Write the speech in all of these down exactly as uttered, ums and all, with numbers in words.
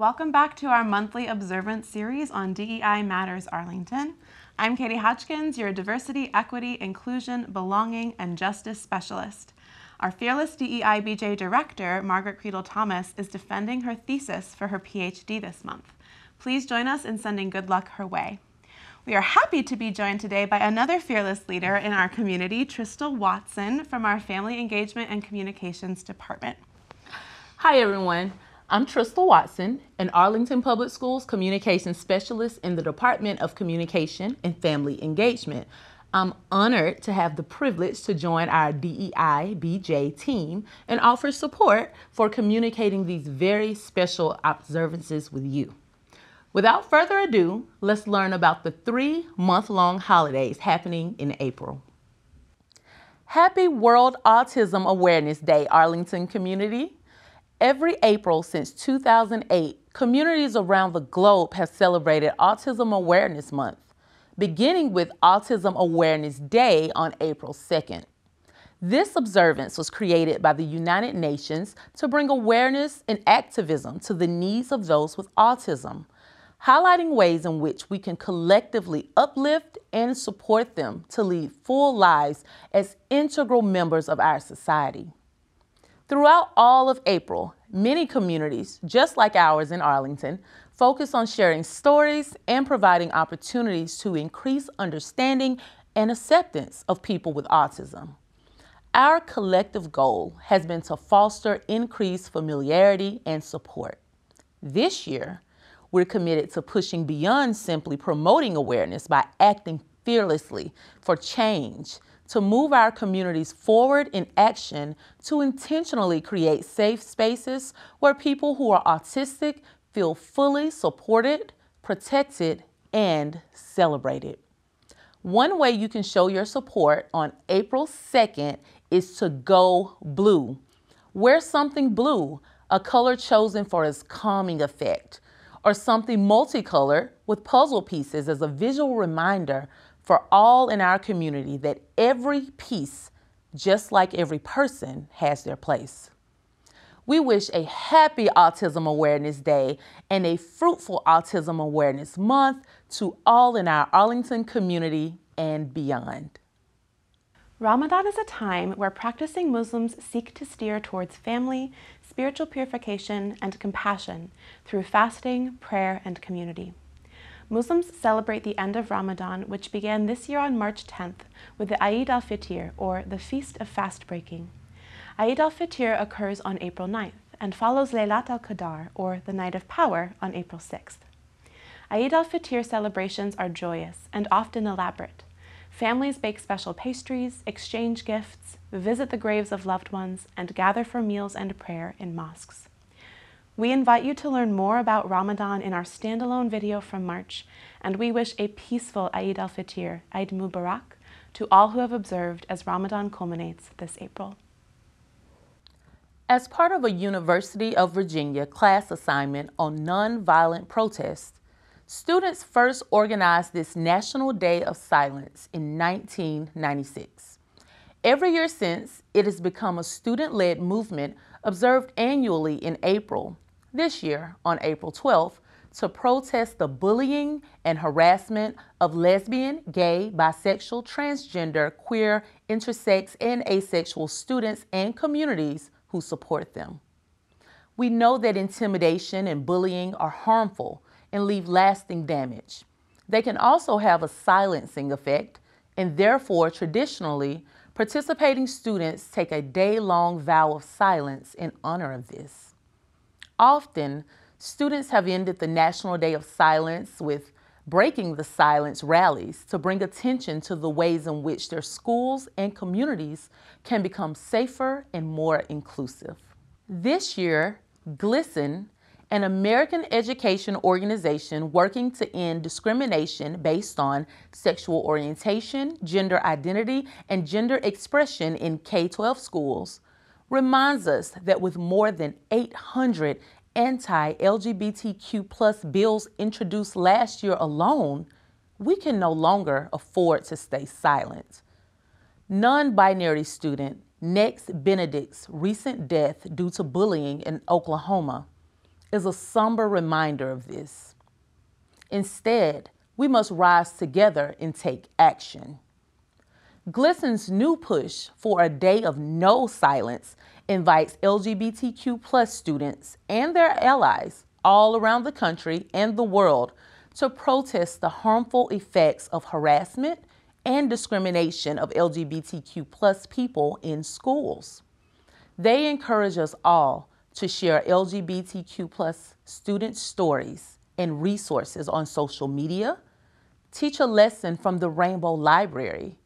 Welcome back to our monthly observance series on D E I Matters Arlington. I'm Katie Hutchins, your Diversity, Equity, Inclusion, Belonging, and Justice Specialist. Our fearless D E I B J Director, Margaret Credle Thomas, is defending her thesis for her PhD this month. Please join us in sending good luck her way. We are happy to be joined today by another fearless leader in our community, Tristel Watson, from our Family Engagement and Communications Department. Hi, everyone. I'm Tristel Watson, an Arlington Public Schools Communications Specialist in the Department of Communication and Family Engagement. I'm honored to have the privilege to join our D E I B J team and offer support for communicating these very special observances with you. Without further ado, let's learn about the three month-long holidays happening in April. Happy World Autism Awareness Day, Arlington community. Every April since two thousand eight, communities around the globe have celebrated Autism Awareness Month, beginning with Autism Awareness Day on April second. This observance was created by the United Nations to bring awareness and activism to the needs of those with autism, highlighting ways in which we can collectively uplift and support them to lead full lives as integral members of our society. Throughout all of April, many communities, just like ours in Arlington, focus on sharing stories and providing opportunities to increase understanding and acceptance of people with autism. Our collective goal has been to foster increased familiarity and support. This year, we're committed to pushing beyond simply promoting awareness by acting fearlessly for change, to move our communities forward in action to intentionally create safe spaces where people who are autistic feel fully supported, protected, and celebrated. One way you can show your support on April second is to go blue. Wear something blue, a color chosen for its calming effect, or something multicolored with puzzle pieces as a visual reminder for all in our community that every piece, just like every person, has their place. We wish a happy Autism Awareness Day and a fruitful Autism Awareness Month to all in our Arlington community and beyond. Ramadan is a time where practicing Muslims seek to steer towards family, spiritual purification, and compassion through fasting, prayer, and community. Muslims celebrate the end of Ramadan, which began this year on March tenth with the Eid al-Fitr, or the Feast of Fast Breaking. Eid al-Fitr occurs on April ninth and follows Laylat al-Qadr, or the Night of Power, on April sixth. Eid al-Fitr celebrations are joyous and often elaborate. Families bake special pastries, exchange gifts, visit the graves of loved ones, and gather for meals and prayer in mosques. We invite you to learn more about Ramadan in our standalone video from March, and we wish a peaceful Eid al-Fitr, Eid Mubarak, to all who have observed as Ramadan culminates this April. As part of a University of Virginia class assignment on nonviolent protest, students first organized this National Day of Silence in nineteen ninety-six. Every year since, it has become a student-led movement observed annually in April. This year, on April twelfth, to protest the bullying and harassment of lesbian, gay, bisexual, transgender, queer, intersex, and asexual students and communities who support them. We know that intimidation and bullying are harmful and leave lasting damage. They can also have a silencing effect, and therefore, traditionally, participating students take a day-long vow of silence in honor of this. Often, students have ended the National Day of Silence with breaking the silence rallies to bring attention to the ways in which their schools and communities can become safer and more inclusive. This year, GLSEN, an American education organization working to end discrimination based on sexual orientation, gender identity, and gender expression in K twelve schools, reminds us that with more than eight hundred anti-L G B T Q plus bills introduced last year alone, we can no longer afford to stay silent. Non-binary student Nex Benedict's recent death due to bullying in Oklahoma, is a somber reminder of this. Instead, we must rise together and take action. GLSEN's new push for a day of no silence invites L G B T Q plus students and their allies all around the country and the world to protest the harmful effects of harassment and discrimination of L G B T Q plus people in schools. They encourage us all to share L G B T Q plus student stories and resources on social media, teach a lesson from the Rainbow Library,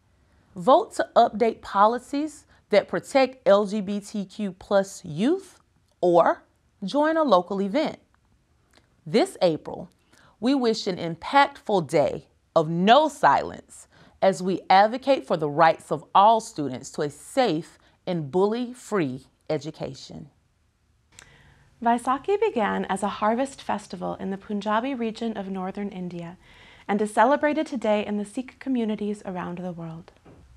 vote to update policies that protect L G B T Q plus youth, or join a local event. This April, we wish an impactful day of no silence as we advocate for the rights of all students to a safe and bully-free education. Vaisakhi began as a harvest festival in the Punjabi region of northern India and is celebrated today in the Sikh communities around the world.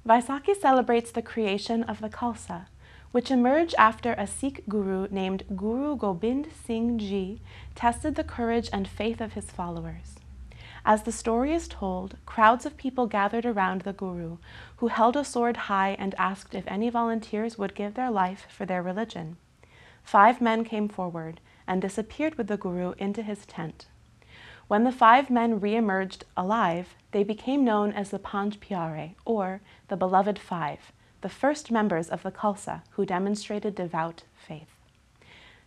Vaisakhi celebrates the creation of the Khalsa, which emerged after a Sikh guru named Guru Gobind Singh Ji tested the courage and faith of his followers. As the story is told, crowds of people gathered around the guru, who held a sword high and asked if any volunteers would give their life for their religion. Five men came forward and disappeared with the guru into his tent. When the five men re-emerged alive, they became known as the Panj Pyare, or the Beloved Five, the first members of the Khalsa who demonstrated devout faith.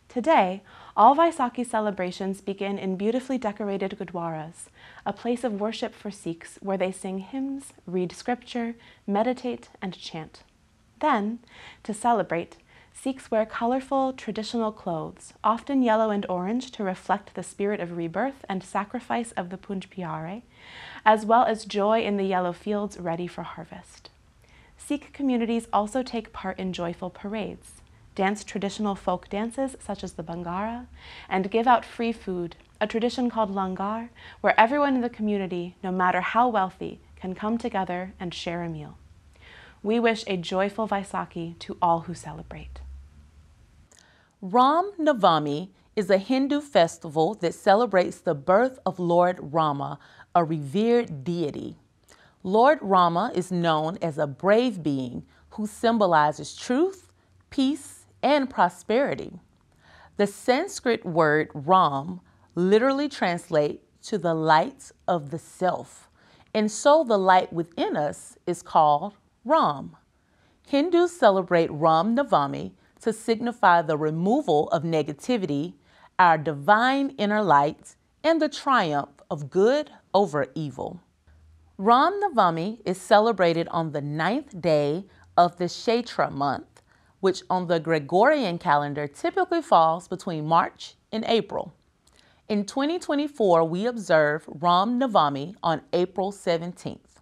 Today, all Vaisakhi celebrations begin in beautifully decorated gurdwaras, a place of worship for Sikhs where they sing hymns, read scripture, meditate, and chant. Then, to celebrate, Sikhs wear colorful, traditional clothes, often yellow and orange to reflect the spirit of rebirth and sacrifice of the Panj Pyare, as well as joy in the yellow fields ready for harvest. Sikh communities also take part in joyful parades, dance traditional folk dances such as the Bhangra, and give out free food, a tradition called Langar, where everyone in the community, no matter how wealthy, can come together and share a meal. We wish a joyful Vaisakhi to all who celebrate. Ram Navami is a Hindu festival that celebrates the birth of Lord Rama, a revered deity. Lord Rama is known as a brave being who symbolizes truth, peace, and prosperity. The Sanskrit word Ram literally translates to the light of the self, and so the light within us is called Ram. Hindus celebrate Ram Navami to signify the removal of negativity, our divine inner light, and the triumph of good over evil. Ram Navami is celebrated on the ninth day of the Chaitra month, which on the Gregorian calendar typically falls between March and April. In twenty twenty-four, we observe Ram Navami on April seventeenth.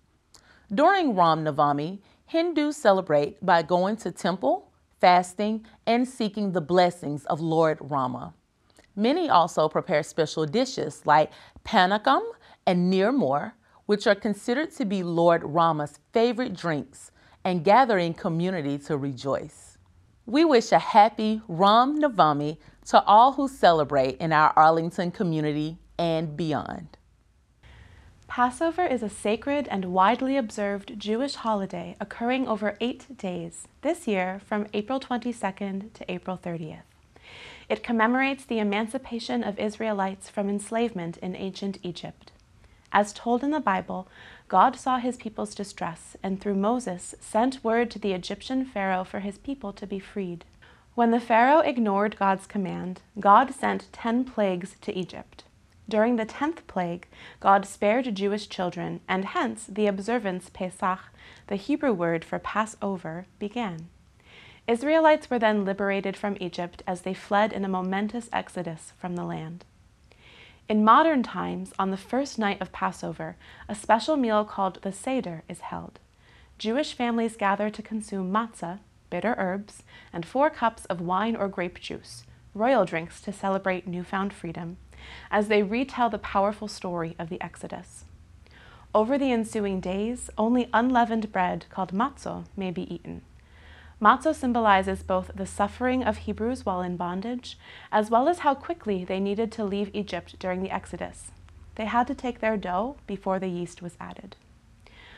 During Ram Navami, Hindus celebrate by going to temple, fasting, and seeking the blessings of Lord Rama. Many also prepare special dishes like Panakam and Neer Mor, which are considered to be Lord Rama's favorite drinks, and gather in community to rejoice. We wish a happy Ram Navami to all who celebrate in our Arlington community and beyond. Passover is a sacred and widely observed Jewish holiday occurring over eight days, this year from April twenty-second to April thirtieth. It commemorates the emancipation of Israelites from enslavement in ancient Egypt. As told in the Bible, God saw his people's distress and through Moses sent word to the Egyptian Pharaoh for his people to be freed. When the Pharaoh ignored God's command, God sent ten plagues to Egypt. During the tenth plague, God spared Jewish children, and hence the observance Pesach, the Hebrew word for Passover, began. Israelites were then liberated from Egypt as they fled in a momentous exodus from the land. In modern times, on the first night of Passover, a special meal called the Seder is held. Jewish families gather to consume matzah, bitter herbs, and four cups of wine or grape juice, royal drinks to celebrate newfound freedom, as they retell the powerful story of the Exodus. Over the ensuing days, only unleavened bread called matzo may be eaten. Matzah symbolizes both the suffering of Hebrews while in bondage, as well as how quickly they needed to leave Egypt during the Exodus. They had to take their dough before the yeast was added.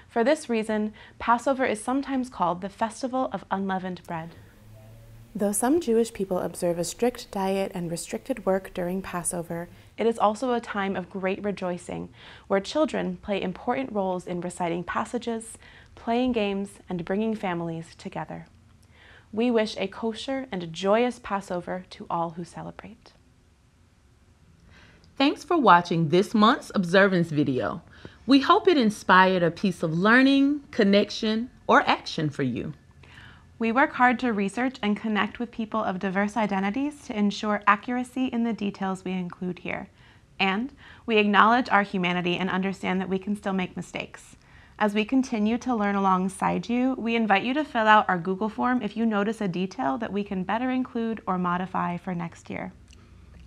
For this reason, Passover is sometimes called the Festival of Unleavened Bread. Though some Jewish people observe a strict diet and restricted work during Passover, it is also a time of great rejoicing, where children play important roles in reciting passages, playing games, and bringing families together. We wish a kosher and joyous Passover to all who celebrate. Thanks for watching this month's observance video. We hope it inspired a piece of learning, connection, or action for you. We work hard to research and connect with people of diverse identities to ensure accuracy in the details we include here. And we acknowledge our humanity and understand that we can still make mistakes. As we continue to learn alongside you, we invite you to fill out our Google form if you notice a detail that we can better include or modify for next year.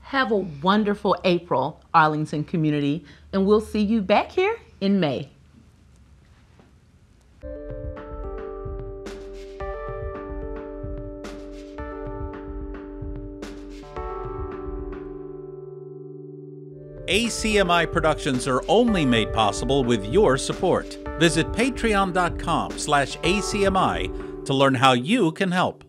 Have a wonderful April, Arlington community, and we'll see you back here in May. A C M I productions are only made possible with your support. Visit patreon dot com slash A C M I to learn how you can help.